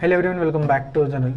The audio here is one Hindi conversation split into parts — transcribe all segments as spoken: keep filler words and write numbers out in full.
Hello everyone, welcome back to channel.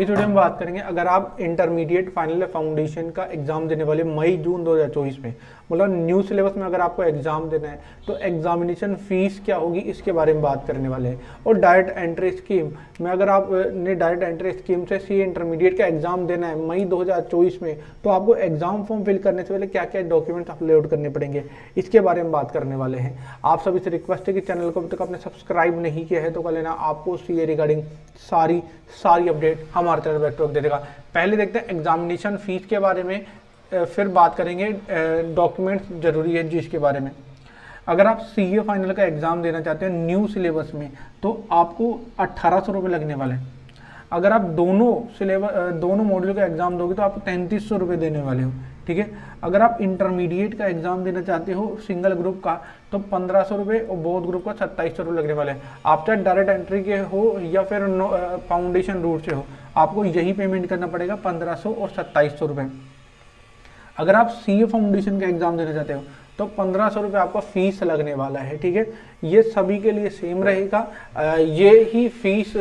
इस वीडियो में बात करेंगे अगर आप इंटरमीडिएट फाइनल या फाउंडेशन का एग्जाम देने वाले मई जून दो हज़ार चौबीस में, मतलब न्यू सिलेबस में अगर आपको एग्जाम देना है तो एग्जामिनेशन फीस क्या होगी इसके बारे में बात करने वाले हैं। और डायरेक्ट एंट्री स्कीम में अगर आपने डायरेक्ट एंट्री स्कीम से सी इंटरमीडिएट का एग्जाम देना है मई दो हज़ार चौबीस में, तो आपको एग्जाम फॉर्म फिल करने से पहले क्या क्या डॉक्यूमेंट्स अपलोड करने पड़ेंगे इसके बारे में बात करने वाले हैं। आप सभी से रिक्वेस्ट है कि चैनल को अब तक आपने सब्सक्राइब नहीं किया है तो कर लेना, आपको सी ए रिगार्डिंग सारी सारी अपडेट हमारे तरफ बैकटॉक दे देगा। पहले देखते हैं एग्जामिनेशन फीस के बारे में, फिर बात करेंगे डॉक्यूमेंट्स जरूरी है जिसके बारे में। अगर आप सीए फाइनल का एग्ज़ाम देना चाहते हैं न्यू सिलेबस में तो आपको अट्ठारह सौ रुपये लगने वाले हैं। अगर आप दोनों सिलेबस दोनों मॉड्यूल का एग्ज़ाम दोगे तो आपको तैंतीस सौ रुपये देने वाले हो, ठीक है। अगर आप इंटरमीडिएट का एग्ज़ाम देना चाहते हो सिंगल ग्रुप का तो पंद्रह सौ रुपये और बहुत ग्रुप का सत्ताईस सौ रुपये लगने वाले हैं। आप चाहे डायरेक्ट एंट्री के हो या फिर फाउंडेशन रूट से हो, आपको यही पेमेंट करना पड़ेगा पंद्रह सौ और सत्ताईस सौ रुपये। अगर आप सीए फाउंडेशन का एग्ज़ाम देना चाहते हो तो पंद्रह सौ रुपये आपका फ़ीस लगने वाला है, ठीक है। ये सभी के लिए सेम रहेगा, ये ही फीस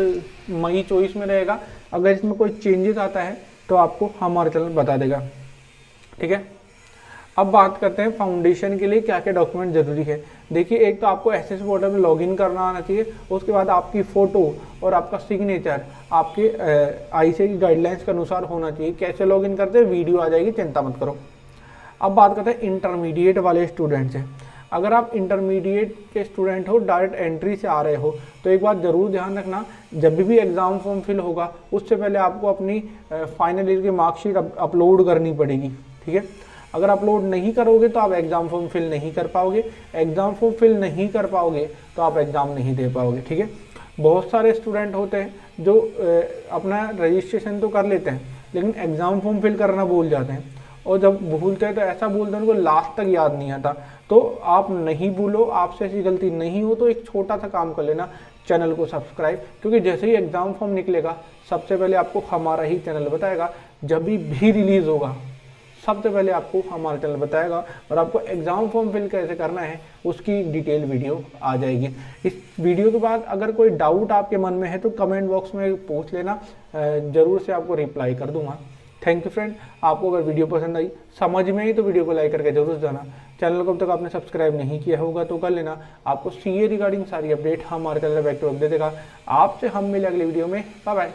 मई चौबीस में रहेगा। अगर इसमें कोई चेंजेस आता है तो आपको हमारे चैनल बता देगा, ठीक है। अब बात करते हैं फाउंडेशन के लिए क्या क्या डॉक्यूमेंट जरूरी है। देखिए, एक तो आपको एस एस पोर्टल में लॉगिन करना आना चाहिए, उसके बाद आपकी फ़ोटो और आपका सिग्नेचर आपके आईसीएआई गाइडलाइंस के अनुसार होना चाहिए। कैसे लॉगिन करते हैं वीडियो आ जाएगी, चिंता मत करो। अब बात करते हैं इंटरमीडिएट वाले स्टूडेंट्स हैं। अगर आप इंटरमीडिएट के स्टूडेंट हो, डायरेक्ट एंट्री से आ रहे हो, तो एक बात ज़रूर ध्यान रखना, जब भी एग्ज़ाम फॉर्म फिल होगा उससे पहले आपको अपनी फाइनल ईयर की मार्कशीट अपलोड करनी पड़ेगी, ठीक है। अगर अपलोड नहीं करोगे तो आप एग्ज़ाम फॉर्म फिल नहीं कर पाओगे, एग्ज़ाम फॉर्म फिल नहीं कर पाओगे तो आप एग्ज़ाम नहीं दे पाओगे, ठीक है। बहुत सारे स्टूडेंट होते हैं जो अपना रजिस्ट्रेशन तो कर लेते हैं लेकिन एग्ज़ाम फॉर्म फिल करना भूल जाते हैं, और जब भूलते हैं तो ऐसा भूलते हैं उनको लास्ट तक याद नहीं आता। तो आप नहीं भूलो, आपसे ऐसी गलती नहीं हो तो एक छोटा सा काम कर लेना, चैनल को सब्सक्राइब, क्योंकि जैसे ही एग्ज़ाम फॉर्म निकलेगा सबसे पहले आपको हमारा ही चैनल बताएगा। जब भी, भी रिलीज़ होगा सबसे पहले आपको हमारा चैनल बताएगा और आपको एग्ज़ाम फॉर्म फिल कैसे करना है उसकी डिटेल वीडियो आ जाएगी। इस वीडियो के बाद अगर कोई डाउट आपके मन में है तो कमेंट बॉक्स में पूछ लेना, ज़रूर से आपको रिप्लाई कर दूंगा। Thank you friend. आपको अगर वीडियो पसंद आई, समझ में आई तो वीडियो को लाइक करके जरूर जाना। चैनल को अब तक आपने सब्सक्राइब नहीं किया होगा तो कर लेना, आपको सीए रिगार्डिंग सारी अपडेट हमारे चैनल बैक टू बैक दे देगा। आपसे हम मिले अगले वीडियो में, बाय बाय।